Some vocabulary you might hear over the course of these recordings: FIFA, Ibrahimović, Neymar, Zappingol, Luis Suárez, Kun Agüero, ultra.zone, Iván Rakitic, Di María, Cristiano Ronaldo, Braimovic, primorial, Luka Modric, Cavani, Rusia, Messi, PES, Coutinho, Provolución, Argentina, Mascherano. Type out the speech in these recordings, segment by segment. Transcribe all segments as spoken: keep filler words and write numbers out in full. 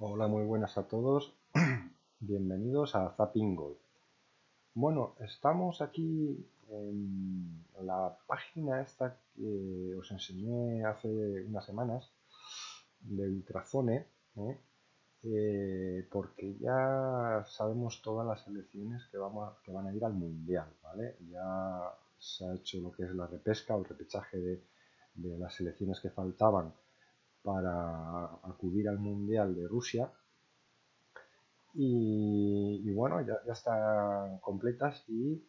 Hola, muy buenas a todos. Bienvenidos a Zappingol. Bueno, estamos aquí en la página esta que os enseñé hace unas semanas de ultra zone, ¿eh? Eh, porque ya sabemos todas las selecciones que, vamos a, que van a ir al mundial, ¿vale? Ya se ha hecho lo que es la repesca o el repechaje de, de las selecciones que faltaban para acudir al mundial de Rusia. Y, y bueno, ya, ya están completas y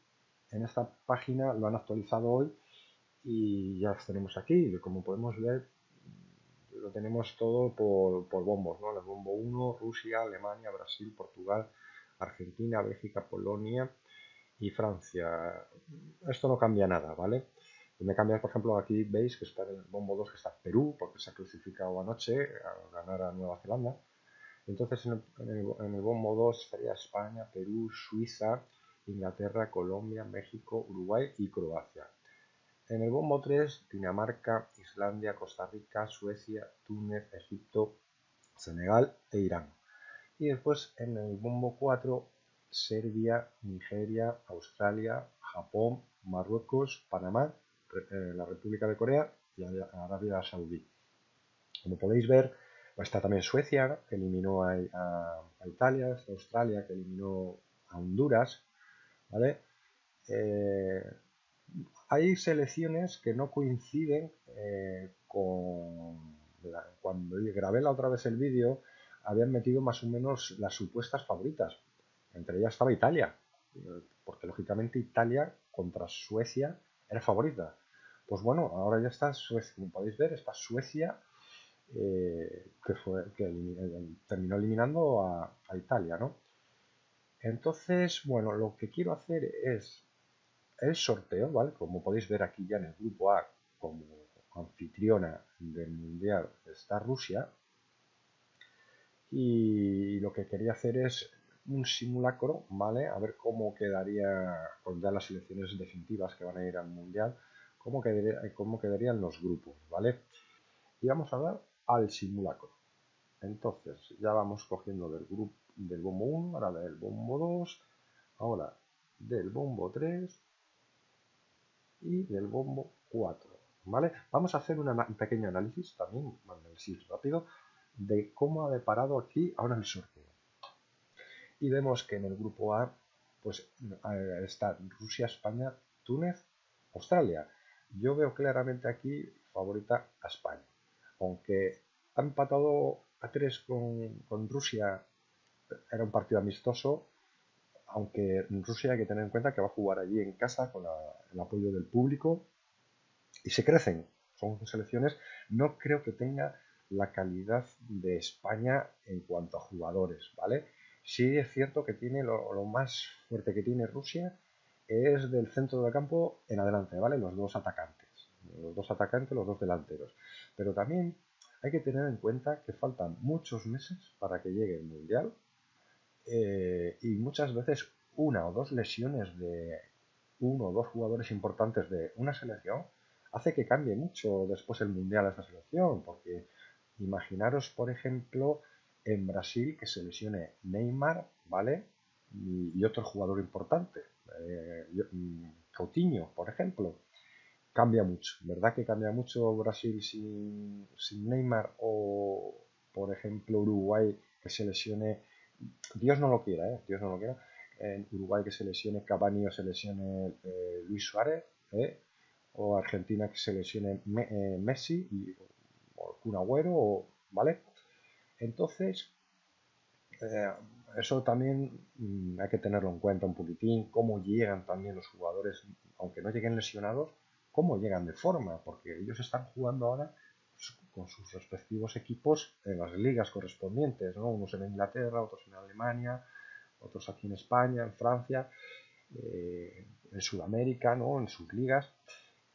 en esta página lo han actualizado hoy y ya las tenemos aquí. Como podemos ver, lo tenemos todo por, por bombos, ¿no? El bombo uno, Rusia, Alemania, Brasil, Portugal, Argentina, Bélgica, Polonia y Francia. Esto no cambia nada, ¿vale? Me cambias, por ejemplo, aquí veis que está en el bombo dos, que está Perú, porque se ha clasificado anoche a ganar a Nueva Zelanda. Entonces en el, en el, en el bombo dos estaría España, Perú, Suiza, Inglaterra, Colombia, México, Uruguay y Croacia. En el bombo tres, Dinamarca, Islandia, Costa Rica, Suecia, Túnez, Egipto, Senegal e Irán. Y después en el bombo cuatro, Serbia, Nigeria, Australia, Japón, Marruecos, Panamá, la República de Corea y Arabia Saudí. Como podéis ver, está también Suecia, que eliminó a, a, a Italia, está Australia, que eliminó a Honduras, ¿vale? Eh, hay selecciones que no coinciden eh, con... La, cuando grabé la otra vez el vídeo, habían metido más o menos las supuestas favoritas. Entre ellas estaba Italia, porque lógicamente Italia contra Suecia era favorita. Pues bueno, ahora ya está Suecia, como podéis ver, está Suecia, eh, que, fue, que elim, terminó eliminando a, a Italia, ¿no? Entonces, bueno, lo que quiero hacer es el sorteo, ¿vale? Como podéis ver aquí ya en el grupo A, como anfitriona del Mundial, está Rusia. Y lo que quería hacer es un simulacro, ¿vale? A ver cómo quedaría, con ya las selecciones definitivas que van a ir al Mundial, cómo, quedaría, cómo quedarían los grupos, ¿vale? Y vamos a dar al simulacro. Entonces, ya vamos cogiendo del grupo del bombo uno, ahora del bombo dos, ahora del bombo tres y del bombo cuatro, ¿vale? Vamos a hacer un pequeño análisis también, análisis rápido, de cómo ha deparado aquí ahora el sorteo. Y vemos que en el grupo A pues está Rusia, España, Túnez, Australia. Yo veo claramente aquí favorita a España. Aunque ha empatado a tres con, con Rusia, era un partido amistoso, aunque Rusia hay que tener en cuenta que va a jugar allí en casa con la, el apoyo del público y se crecen. Son selecciones, no creo que tenga la calidad de España en cuanto a jugadores, ¿vale? Sí es cierto que tiene lo, lo más fuerte que tiene Rusia es del centro del campo en adelante, ¿vale? Los dos atacantes, los dos atacantes, los dos delanteros. Pero también hay que tener en cuenta que faltan muchos meses para que llegue el Mundial eh, y muchas veces una o dos lesiones de uno o dos jugadores importantes de una selección hace que cambie mucho después el Mundial a esa selección, porque imaginaros, por ejemplo, en Brasil que se lesione Neymar, ¿vale? Y, y otro jugador importante, eh, Coutinho, por ejemplo. Cambia mucho, ¿verdad? Que cambia mucho Brasil sin, sin Neymar o, por ejemplo, Uruguay que se lesione, Dios no lo quiera, ¿eh? Dios no lo quiera, en Uruguay que se lesione Cavani o se lesione eh, Luis Suárez, ¿eh? O Argentina que se lesione Me, eh, Messi y, o Kun Agüero, o, ¿vale? Entonces, eh, eso también mmm, hay que tenerlo en cuenta un poquitín, cómo llegan también los jugadores, aunque no lleguen lesionados, cómo llegan de forma, porque ellos están jugando ahora con sus respectivos equipos en las ligas correspondientes, ¿no? Unos en Inglaterra, otros en Alemania, otros aquí en España, en Francia, eh, en Sudamérica, ¿no? En sus ligas,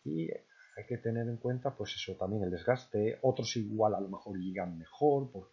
y hay que tener en cuenta pues eso también, el desgaste. Otros igual a lo mejor llegan mejor, porque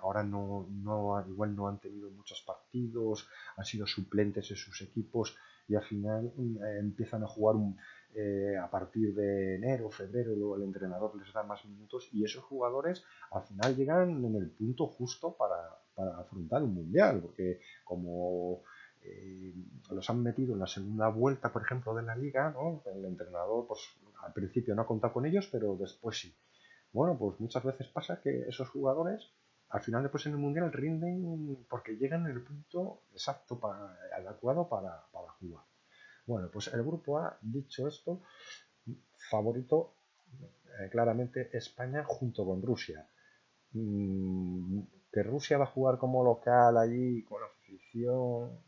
ahora no, no, igual no han tenido muchos partidos, han sido suplentes en sus equipos y al final eh, empiezan a jugar un, eh, a partir de enero, febrero, luego el entrenador les da más minutos y esos jugadores al final llegan en el punto justo para, para afrontar un mundial, porque como eh, los han metido en la segunda vuelta, por ejemplo, de la liga, ¿no? El entrenador pues al principio no ha contado con ellos, pero después sí. Bueno, pues muchas veces pasa que esos jugadores al final después en el mundial rinden porque llegan en el punto exacto, para, adecuado para, para jugar. Bueno, pues el grupo A, dicho esto, favorito eh, claramente España junto con Rusia. Mm, que Rusia va a jugar como local allí con afición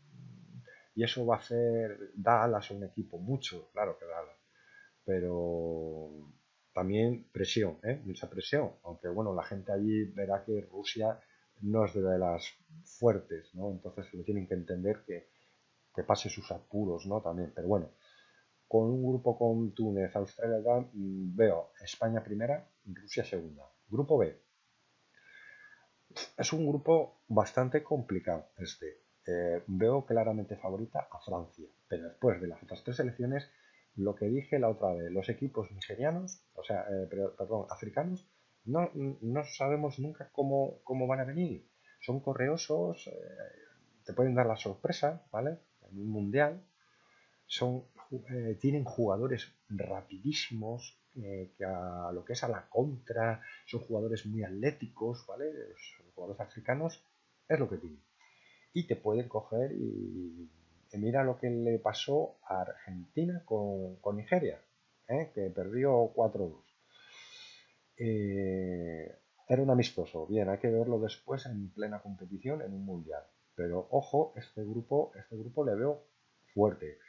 y eso va a hacer, da alas a un equipo, mucho, claro que da alas, pero también presión, ¿eh? Mucha presión, aunque bueno, la gente allí verá que Rusia no es de las fuertes, ¿no? Entonces lo tienen que entender que, que pase sus apuros, ¿no? También, pero bueno, con un grupo con Túnez, Australia, veo España primera, Rusia segunda. Grupo B. Es un grupo bastante complicado este. Eh, veo claramente favorita a Francia, pero después de las otras tres selecciones, lo que dije la otra vez, los equipos nigerianos, o sea, eh, perdón, africanos, no, no sabemos nunca cómo, cómo van a venir. Son correosos, eh, te pueden dar la sorpresa, ¿vale? En un mundial, son, eh, tienen jugadores rapidísimos, eh, que a lo que es a la contra, son jugadores muy atléticos, ¿vale? Los jugadores africanos es lo que tienen. Y te pueden coger y... Mira lo que le pasó a Argentina con, con Nigeria, ¿eh? Que perdió cuatro dos. Eh, era un amistoso, bien, hay que verlo después en plena competición en un mundial. Pero ojo, este grupo, este grupo le veo fuerte.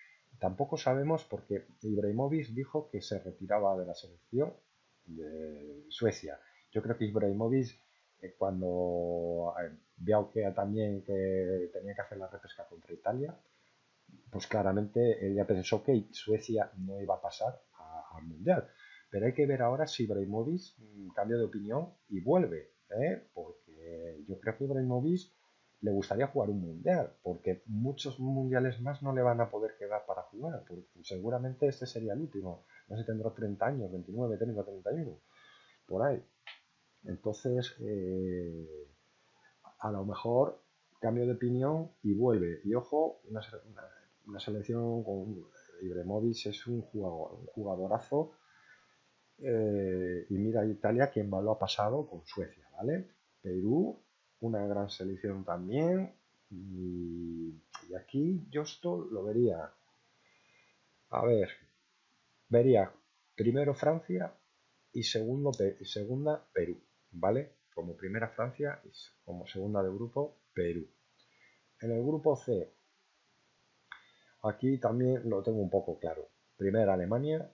Tampoco sabemos porque Ibrahimović dijo que se retiraba de la selección de Suecia. Yo creo que Ibrahimović, eh, cuando eh, vio que también que tenía que hacer la repesca contra Italia, pues claramente él ya pensó que Suecia no iba a pasar al mundial. Pero hay que ver ahora si Braimovic cambia de opinión y vuelve, ¿eh? Porque yo creo que a Braimovic le gustaría jugar un mundial, porque muchos mundiales más no le van a poder quedar para jugar, porque seguramente este sería el último. No sé, tendrá treinta años, veintinueve, treinta, treinta y uno, por ahí. Entonces, eh, a lo mejor cambio de opinión y vuelve. Y ojo, una, una, una selección con Ibrahimović es un, jugador, un jugadorazo. Eh, y mira Italia, quien lo ha pasado con Suecia, ¿vale? Perú, una gran selección también. Y, y aquí yo esto lo vería. A ver, vería primero Francia y segundo, y segunda Perú, ¿vale? Como primera Francia y como segunda de grupo Perú. En el grupo C, aquí también lo tengo un poco claro. Primera Alemania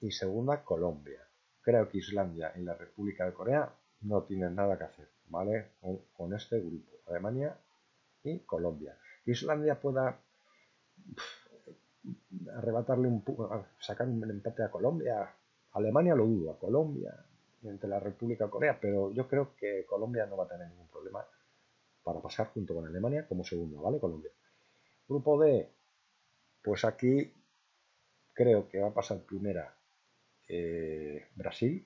y segunda Colombia. Creo que Islandia y la República de Corea no tienen nada que hacer, ¿vale? Con, con este grupo, Alemania y Colombia. Islandia pueda pff, arrebatarle un sacar un empate a Colombia. Alemania lo dudo, a Colombia, entre la República de Corea, pero yo creo que Colombia no va a tener ningún problema para pasar junto con Alemania como segundo, ¿vale? Colombia. Grupo D, pues aquí creo que va a pasar primera eh, Brasil,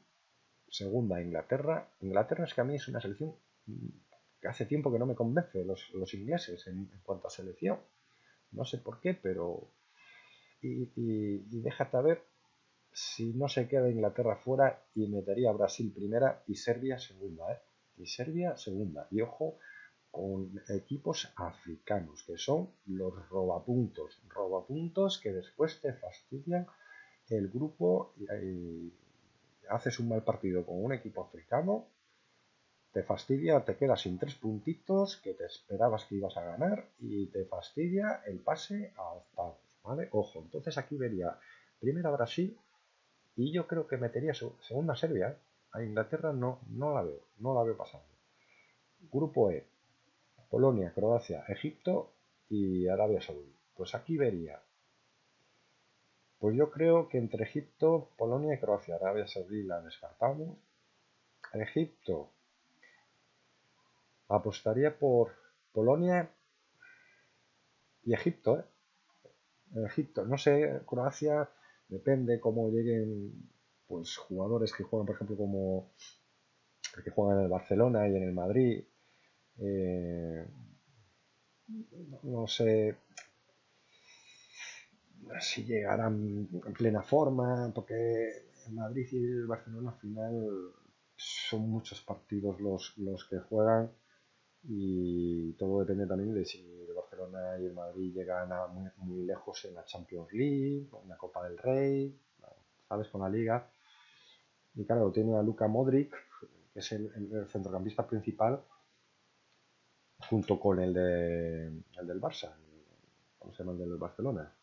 segunda Inglaterra. Inglaterra es que a mí es una selección que hace tiempo que no me convence, los, los ingleses en, en cuanto a selección. No sé por qué, pero... Y, y, y déjate a ver si no se queda Inglaterra fuera y metería a Brasil primera y Serbia segunda, ¿eh? Y Serbia segunda. Y ojo... con equipos africanos, que son los robapuntos, robapuntos que después te fastidian el grupo y, y haces un mal partido con un equipo africano, te fastidia, te quedas sin tres puntitos que te esperabas que ibas a ganar y te fastidia el pase a octavos, ¿vale? Ojo, entonces aquí vería primera Brasil y yo creo que metería segunda Serbia. A Inglaterra no, no la veo, no la veo pasando. Grupo E. Polonia, Croacia, Egipto y Arabia Saudí. Pues aquí vería. Pues yo creo que entre Egipto, Polonia y Croacia, Arabia Saudí la descartamos. Egipto. Apostaría por Polonia y Egipto, ¿eh? Egipto. No sé, Croacia Depende cómo lleguen pues jugadores que juegan, por ejemplo, como el que juegan en el Barcelona y en el Madrid. Eh, no sé si llegarán en plena forma, porque el Madrid y el Barcelona al final son muchos partidos los, los que juegan, y todo depende también de si el Barcelona y el Madrid llegan a muy, muy lejos en la Champions League, en la Copa del Rey, ¿sabes? Con la Liga. Y claro, tiene a Luka Modric, que es el, el centrocampista principal, junto con el, de, el del Barça, ¿cómo se llama el del Barcelona?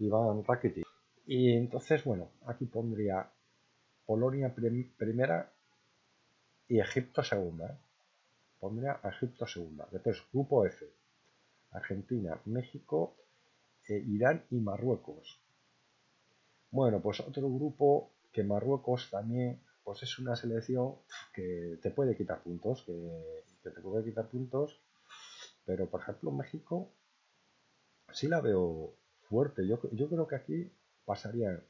Iván Rakitic. Y entonces, bueno, aquí pondría Polonia prim primera y Egipto segunda, ¿eh? Pondría a Egipto segunda. Después, grupo F: Argentina, México, eh, Irán y Marruecos. Bueno, pues otro grupo que Marruecos también, pues es una selección que te puede quitar puntos, que, que te puede quitar puntos, pero por ejemplo México sí la veo fuerte. Yo, yo creo que aquí pasaría.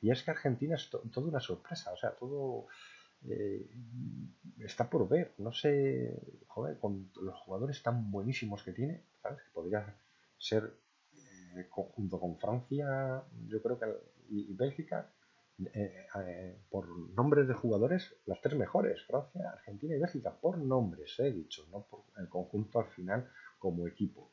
Y es que Argentina es to, toda una sorpresa, o sea, todo eh, está por ver. No sé, joder, con los jugadores tan buenísimos que tiene, ¿sabes? Que podría ser eh, junto con Francia, yo creo que y, y Bélgica, eh, eh, por nombres de jugadores, las tres mejores: Francia, Argentina y Bélgica, por nombres, he eh, dicho, no por el conjunto al final como equipo.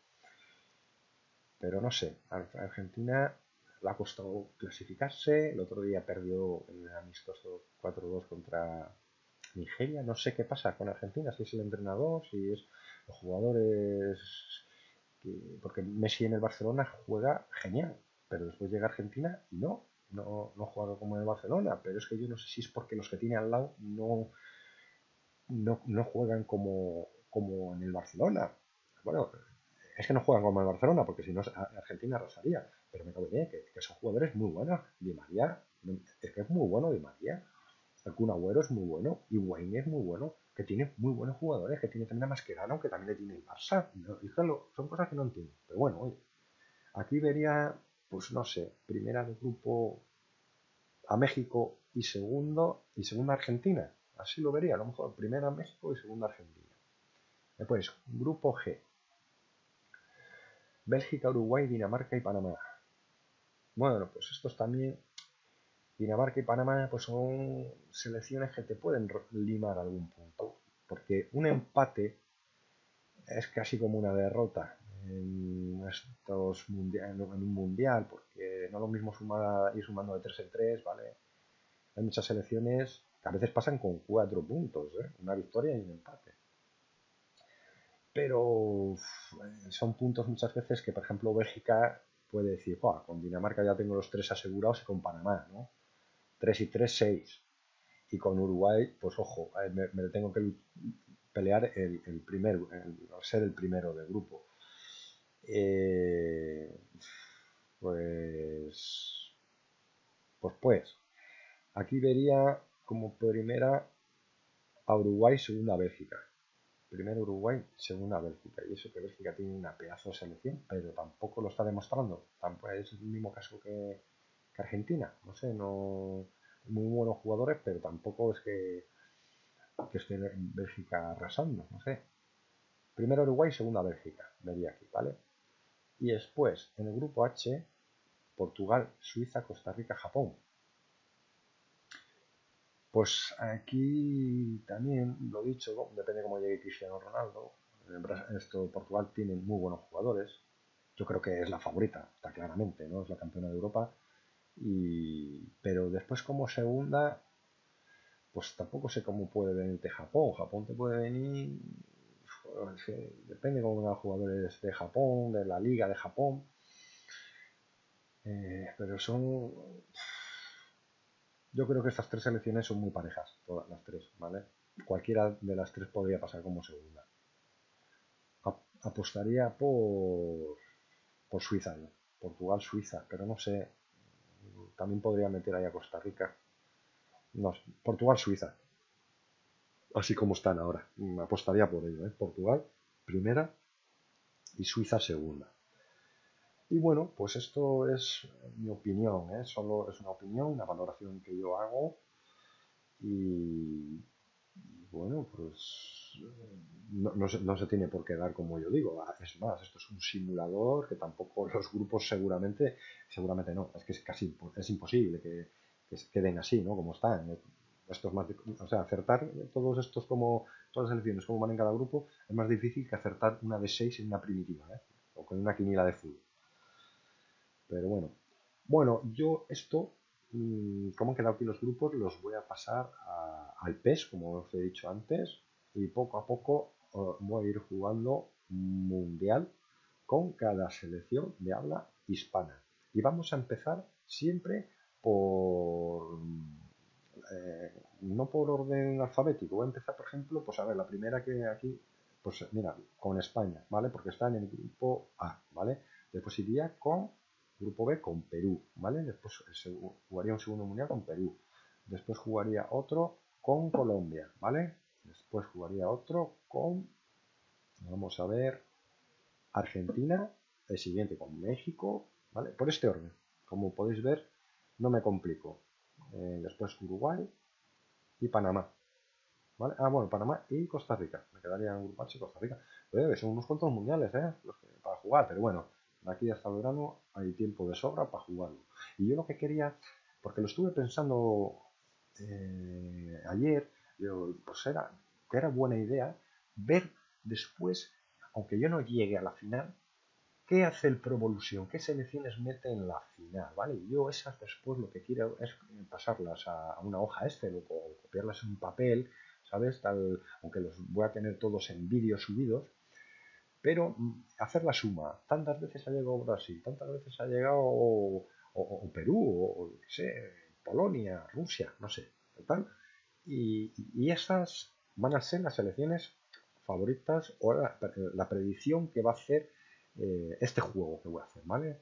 Pero no sé, Argentina le ha costado clasificarse. El otro día perdió el amistoso cuatro dos contra Nigeria. No sé qué pasa con Argentina, si es el entrenador, si es los jugadores, que... porque Messi en el Barcelona juega genial, pero después llega Argentina y no, no, no juega como en el Barcelona. Pero es que yo no sé si es porque los que tiene al lado no, no, no juegan como, como en el Barcelona. Bueno, es que no juegan como el Barcelona, porque si no Argentina arrasaría. Pero me cabe bien que, que son jugadores muy buenos. Di María, es que es muy bueno Di María. El Kun Agüero es muy bueno. Y Wayne es muy bueno. Que tiene muy buenos jugadores. Que tiene también a Mascherano, que también le tiene el Barça. No, fíjalo, son cosas que no entiendo. Pero bueno, oye. Aquí vería, pues no sé, primera del grupo a México y segundo y segunda Argentina. Así lo vería. A lo mejor primera México y segunda Argentina. Después, grupo G: Bélgica, Uruguay, Dinamarca y Panamá. Bueno, pues estos también, Dinamarca y Panamá, pues son selecciones que te pueden limar algún punto, porque un empate es casi como una derrota en, estos mundial, en un mundial, porque no es lo mismo sumar, ir sumando de tres en tres, ¿vale? Hay muchas selecciones que a veces pasan con cuatro puntos, ¿eh? Una victoria y un empate. Pero son puntos muchas veces que, por ejemplo, Bélgica puede decir, con Dinamarca ya tengo los tres asegurados y con Panamá, ¿no? Tres y tres, seis. Y con Uruguay, pues ojo, me, me tengo que pelear el, el primero, el, ser el primero del grupo. Eh, pues, pues, pues, aquí vería como primera a Uruguay, segunda a Bélgica. Primero Uruguay, segunda Bélgica. Y eso que Bélgica tiene una pedazo de selección, pero tampoco lo está demostrando. Tampoco es el mismo caso que, que Argentina. No sé, no muy buenos jugadores, pero tampoco es que, que esté en Bélgica arrasando. No sé. Primero Uruguay, segunda Bélgica. Vería aquí, ¿vale? Y después, en el grupo H, Portugal, Suiza, Costa Rica, Japón. Pues aquí también, lo dicho, ¿no? Depende de cómo llegue Cristiano Ronaldo. Esto, Portugal tiene muy buenos jugadores. Yo creo que es la favorita, está claramente, ¿no? Es la campeona de Europa. Y... pero después como segunda, pues tampoco sé cómo puede venirte Japón. Japón te puede venir... depende de cómo vengan los jugadores de Japón, de la Liga de Japón. Eh, pero son... yo creo que estas tres selecciones son muy parejas, todas las tres, ¿vale? Cualquiera de las tres podría pasar como segunda. A apostaría por, por Suiza, ¿no? Portugal, Suiza, pero no sé. También podría meter ahí a Costa Rica. No, Portugal, Suiza. Así como están ahora. Apostaría por ello, ¿eh? Portugal, primera, y Suiza, segunda. Y bueno, pues esto es mi opinión, ¿eh? Solo es una opinión, una valoración que yo hago. Y, y bueno, pues no, no, se, no se tiene por qué dar como yo digo. Es más, esto es un simulador que tampoco los grupos seguramente, seguramente no, es que es casi es imposible que, que se queden así, ¿no? Como están. Esto es más, o sea, acertar todos estos como todas las elecciones como van en cada grupo es más difícil que acertar una de seis en una primitiva, ¿eh? O con una quiniela de fútbol. Pero bueno, bueno, yo esto, como han quedado aquí los grupos, los voy a pasar a, al P E S, como os he dicho antes, y poco a poco voy a ir jugando mundial con cada selección de habla hispana. Y vamos a empezar siempre por... Eh, no por orden alfabético. Voy a empezar, por ejemplo, pues a ver, la primera que aquí, pues mira, con España, ¿vale? Porque está en el grupo A, ¿vale? Después iría con grupo B, con Perú, ¿vale? Después jugaría un segundo mundial con Perú. Después jugaría otro con Colombia, ¿vale? Después jugaría otro con, vamos a ver, Argentina, el siguiente con México, ¿vale? Por este orden, como podéis ver, no me complico. Eh, después Uruguay y Panamá, ¿vale? Ah, bueno, Panamá y Costa Rica. Me quedaría en Uruguay y Costa Rica. Oye, son unos cuantos mundiales, ¿eh? Los que, para jugar, pero bueno, de aquí hasta el verano hay tiempo de sobra para jugarlo. Y yo lo que quería, porque lo estuve pensando eh, ayer, yo, pues era que era buena idea ver después, aunque yo no llegue a la final, ¿qué hace el Provolución? ¿Qué selecciones mete en la final? ¿Vale? Yo esas después lo que quiero es pasarlas a una hoja Excel o copiarlas en un papel, ¿sabes? Tal, aunque los voy a tener todos en vídeo subidos, pero hacer la suma. Tantas veces ha llegado Brasil, tantas veces ha llegado o, o, o Perú, o, o qué sé, Polonia, Rusia, no sé, tal. Y, y esas van a ser las selecciones favoritas o la, la predicción que va a hacer este juego que voy a hacer, ¿vale?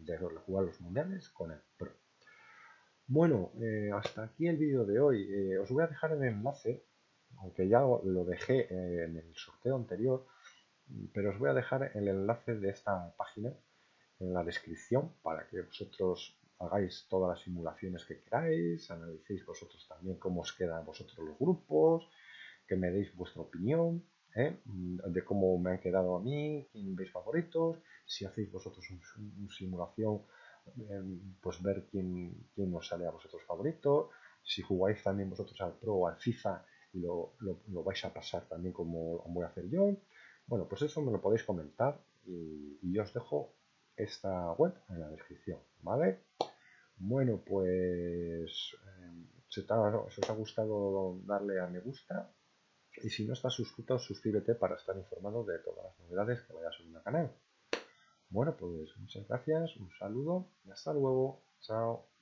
De jugar los mundiales con el Pro. Bueno, eh, hasta aquí el vídeo de hoy. Eh, os voy a dejar el enlace, aunque ya lo dejé en el sorteo anterior, pero os voy a dejar el enlace de esta página en la descripción para que vosotros hagáis todas las simulaciones que queráis, analicéis vosotros también cómo os quedan vosotros los grupos, que me deis vuestra opinión, ¿eh? De cómo me han quedado a mí, quién veis favoritos, si hacéis vosotros una un simulación, eh, pues ver quién, quién os sale a vosotros favorito, si jugáis también vosotros al Pro o al FIFA y lo, lo, lo vais a pasar también como voy a hacer yo. Bueno, pues eso me lo podéis comentar y, y yo os dejo esta web en la descripción, ¿vale? Bueno, pues eh, si, ta, si os ha gustado darle a me gusta. Y si no estás suscrito, suscríbete para estar informado de todas las novedades que vaya subiendo al canal. Bueno, pues muchas gracias, un saludo y hasta luego. Chao.